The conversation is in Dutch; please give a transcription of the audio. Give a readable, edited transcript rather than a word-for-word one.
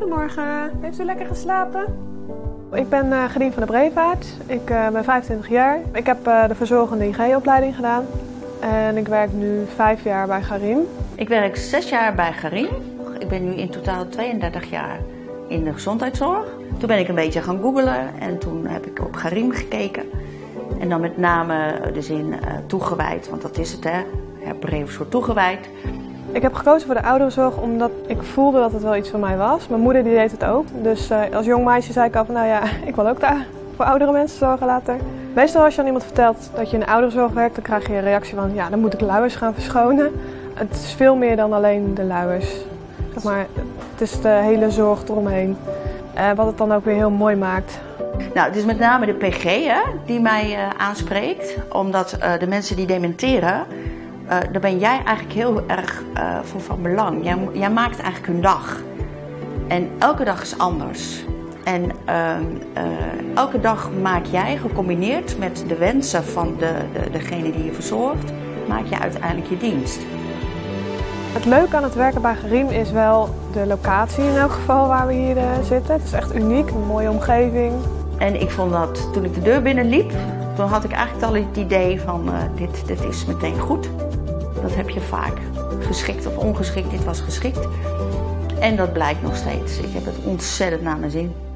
Goedemorgen, heeft u lekker geslapen? Ik ben Gerdien van der Brevaart, ik ben 25 jaar. Ik heb de Verzorgende I.G-opleiding gedaan en ik werk nu 5 jaar bij Charim. Ik werk 6 jaar bij Charim. Ik ben nu in totaal 32 jaar in de gezondheidszorg. Toen ben ik een beetje gaan googlen en toen heb ik op Charim gekeken. En dan met name de zin toegewijd, want dat is het hè, Brevaart voor toegewijd. Ik heb gekozen voor de ouderenzorg omdat ik voelde dat het wel iets voor mij was. Mijn moeder die deed het ook. Dus als jong meisje zei ik al van nou ja, ik wil ook daar voor oudere mensen zorgen later. Meestal als je aan iemand vertelt dat je in de ouderenzorg werkt, dan krijg je een reactie van ja, dan moet ik luiers gaan verschonen. Het is veel meer dan alleen de luiers. Zeg maar, het is de hele zorg eromheen. Wat het dan ook weer heel mooi maakt. Nou, het is met name de PG hè, die mij aanspreekt. Omdat de mensen die dementeren, daar ben jij eigenlijk heel erg voor van belang. Jij maakt eigenlijk hun dag. En elke dag is anders. En elke dag maak jij, gecombineerd met de wensen van degene die je verzorgt, maak je uiteindelijk je dienst. Het leuke aan het werken bij Charim is wel de locatie in elk geval waar we hier zitten. Het is echt uniek, een mooie omgeving. En ik vond dat toen ik de deur binnenliep, toen had ik eigenlijk al het idee van dit is meteen goed. Dat heb je vaak. Geschikt of ongeschikt, dit was geschikt. En dat blijkt nog steeds. Ik heb het ontzettend naar mijn zin.